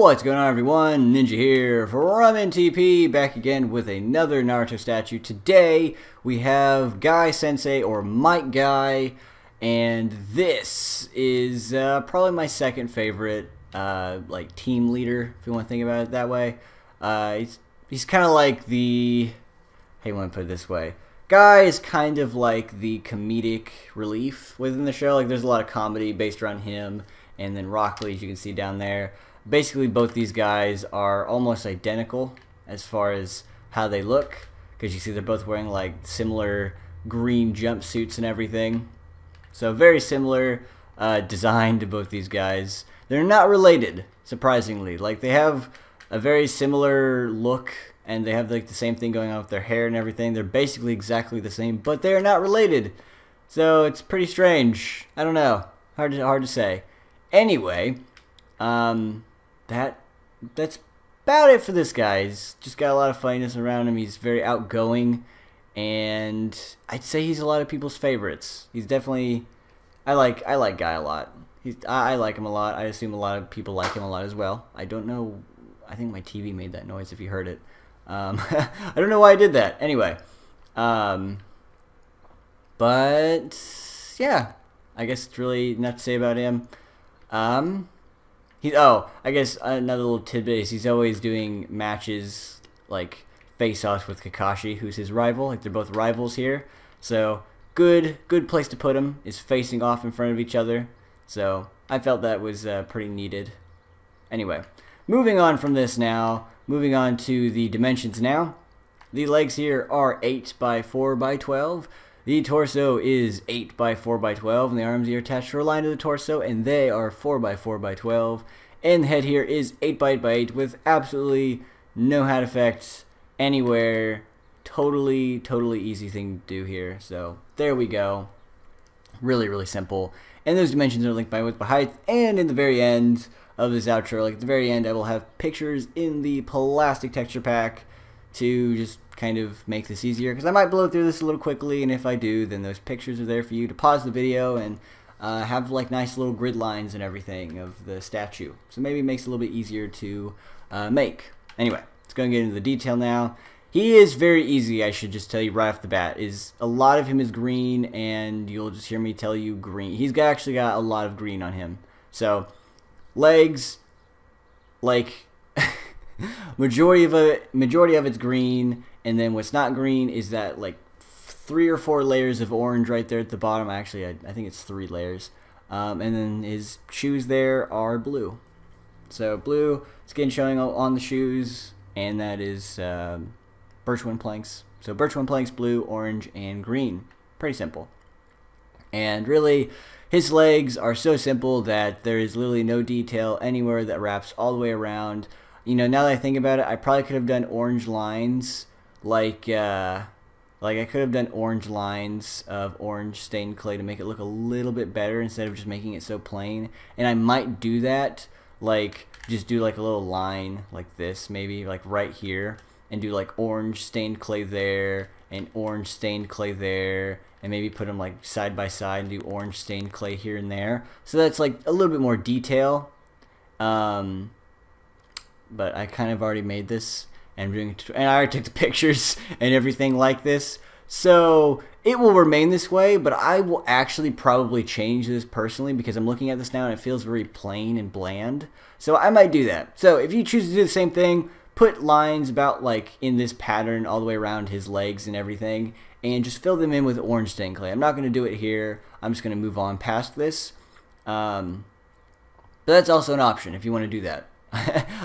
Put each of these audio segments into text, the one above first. What's going on, everyone? Ninja here from NTP, back again with another Naruto statue. Today we have Guy Sensei, or Might Guy, and this is probably my second favorite like team leader, if you want to think about it that way. He's kind of like the, hey, want to put it this way, Guy is kind of like the comedic relief within the show. Like, there's a lot of comedy based around him, and then Rock Lee, as you can see down there. Basically, both these guys are almost identical as far as how they look, because you see they're both wearing like similar green jumpsuits and everything. So very similar design to both these guys. They're not related, surprisingly. Like, they have a very similar look, and they have like the same thing going on with their hair and everything. They're basically exactly the same, but they're not related. So it's pretty strange. I don't know. Hard to say. Anyway, that's about it for this guy. He's just got a lot of funniness around him. He's very outgoing, and I'd say he's a lot of people's favorites. He's definitely, I like Guy a lot. I like him a lot. I assume a lot of people like him a lot as well. I don't know. I think my TV made that noise if you heard it. I don't know why I did that. Anyway, but yeah, I guess it's really not to say about him. I guess another little tidbit is he's always doing matches, like face-offs with Kakashi, who's his rival. Like, they're both rivals here, so good place to put him is facing off in front of each other. So I felt that was pretty needed. Anyway, moving on from this now, moving on to the dimensions now. The legs here are 8 by 4 by 12. The torso is 8 by 4 by 12, and the arms are attached for a line to the torso, and they are 4 by 4 by 12. And the head here is 8 by 8 by 8 with absolutely no hat effects anywhere. Totally easy thing to do here. So there we go. Really simple. And those dimensions are linked by width by height. And in the very end of this outro, like at the very end, I will have pictures in the plastic texture pack to just kind of make this easier, because I might blow through this a little quickly, and if I do, then those pictures are there for you to pause the video and have like nice little grid lines and everything of the statue. So maybe it makes it a little bit easier to make. Anyway, let's go and get into the detail now. He is very easy, I should just tell you right off the bat. Is a lot of him is green, and you'll just hear me tell you green. He's actually got a lot of green on him. So legs, like majority of it's green, and then what's not green is that like 3 or 4 layers of orange right there at the bottom. Actually, I think it's 3 layers. And then his shoes there are blue. So blue skin showing on the shoes, and that is Birch Wood planks. So Birch Wood planks, blue, orange, and green. Pretty simple. And really, his legs are so simple that there is literally no detail anywhere that wraps all the way around. You know, now that I think about it, I probably could have done orange lines, like I could have done orange lines of orange stained clay to make it look a little bit better instead of just making it so plain. And I might do that, like just do like a little line like this, maybe like right here, and do like orange stained clay there and orange stained clay there, and maybe put them like side by side and do orange stained clay here and there. So that's like a little bit more detail. But I kind of already made this, and I already took the pictures and everything like this, so it will remain this way. But I will actually probably change this personally, because I'm looking at this now and it feels very plain and bland. So I might do that. So if you choose to do the same thing, put lines about like in this pattern all the way around his legs and everything, and just fill them in with orange stained clay. I'm not going to do it here. I'm just going to move on past this. But that's also an option if you want to do that.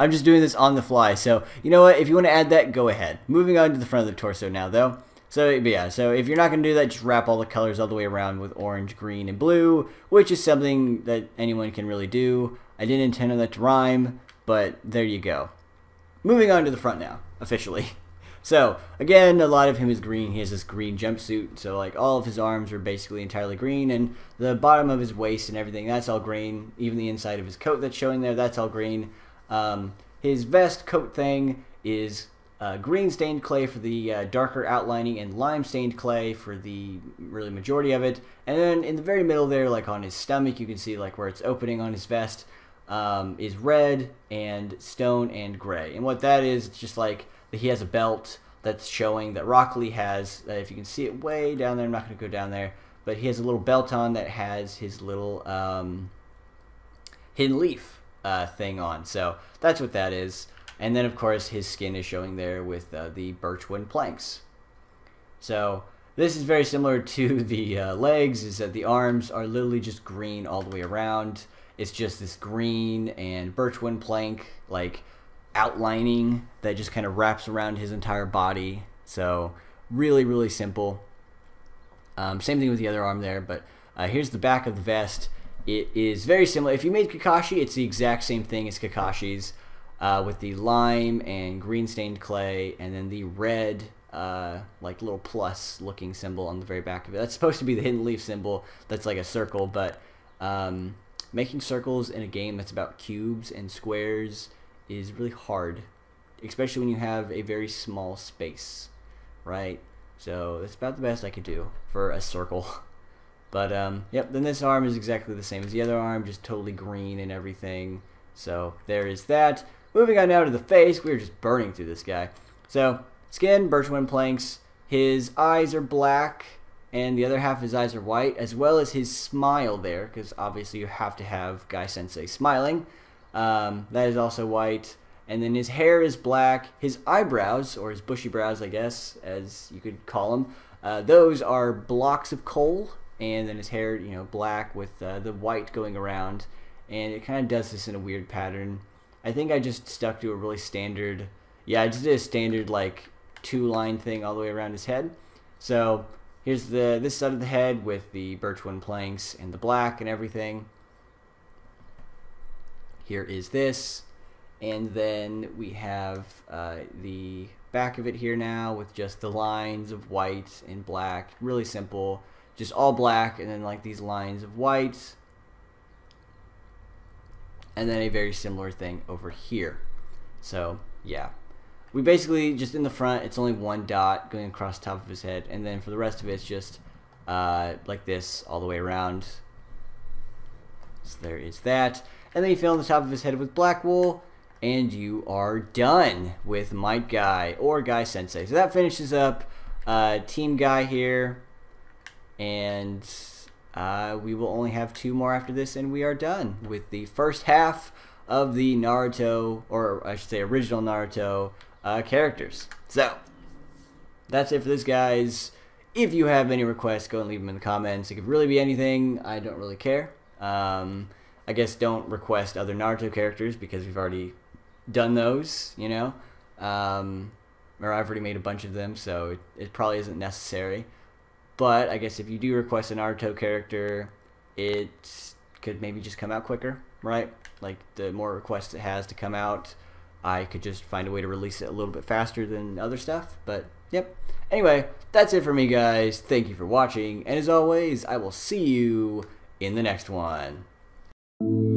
I'm just doing this on the fly, so you know what, if you want to add that, go ahead. Moving on to the front of the torso now though. So yeah, so if you're not going to do that, just wrap all the colors all the way around with orange, green, and blue, which is something that anyone can really do. I didn't intend on that to rhyme, but there you go. Moving on to the front now, officially. So again, a lot of him is green. He has this green jumpsuit, so like all of his arms are basically entirely green, and the bottom of his waist and everything, that's all green. Even the inside of his coat that's showing there, that's all green. His vest coat thing is green stained clay for the darker outlining, and lime stained clay for the really majority of it. And then in the very middle there, like on his stomach, you can see like where it's opening on his vest, is red and stone and gray. And what that is, it's just like he has a belt that's showing that Rock Lee has, if you can see it way down there, I'm not going to go down there, but he has a little belt on that has his little hidden leaf thing on. So that's what that is. And then, of course, his skin is showing there with the birch wood planks. So this is very similar to the legs, is that the arms are literally just green all the way around. It's just this green and birch wood plank, like, outlining that just kind of wraps around his entire body. So really, really simple. Same thing with the other arm there, but here's the back of the vest. It is very similar. If you made Kakashi, it's the exact same thing as Kakashi's, with the lime and green stained clay, and then the red like little plus looking symbol on the very back of it. That's supposed to be the hidden leaf symbol. That's like a circle, but making circles in a game that's about cubes and squares is really hard, especially when you have a very small space, right? So that's about the best I could do for a circle. But yep, then this arm is exactly the same as the other arm, just totally green and everything. So there is that. Moving on now to the face. We're just burning through this guy. So skin, birch wood planks, his eyes are black, and the other half of his eyes are white, as well as his smile there, because obviously you have to have Guy Sensei smiling. That is also white. And then his hair is black. His eyebrows, or his bushy brows, I guess, as you could call them, those are blocks of coal. And then his hair, you know, black with the white going around. And it kind of does this in a weird pattern. I think I just stuck to a really standard, yeah, I just did a standard, like, two-line thing all the way around his head. So here's this side of the head with the birch wood planks and the black and everything. Here is this. And then we have the back of it here now with just the lines of white and black. Really simple. Just all black and then like these lines of white. And then a very similar thing over here. So yeah. We basically just in the front, it's only one dot going across the top of his head. And then for the rest of it, it's just like this all the way around. So there is that. And then you fill in the top of his head with black wool. And you are done with Might Guy or Guy Sensei. So that finishes up Team Guy here. And we will only have two more after this, and we are done with the first half of the Naruto, or I should say original Naruto characters. So that's it for this, guys. If you have any requests, go and leave them in the comments. It could really be anything. I don't really care. I guess don't request other Naruto characters because we've already done those, you know. Or I've already made a bunch of them, so it probably isn't necessary. But I guess if you do request an Naruto character, it could maybe just come out quicker, right? Like, the more requests it has to come out, I could just find a way to release it a little bit faster than other stuff. But, yep. Anyway, that's it for me, guys. Thank you for watching. And as always, I will see you in the next one.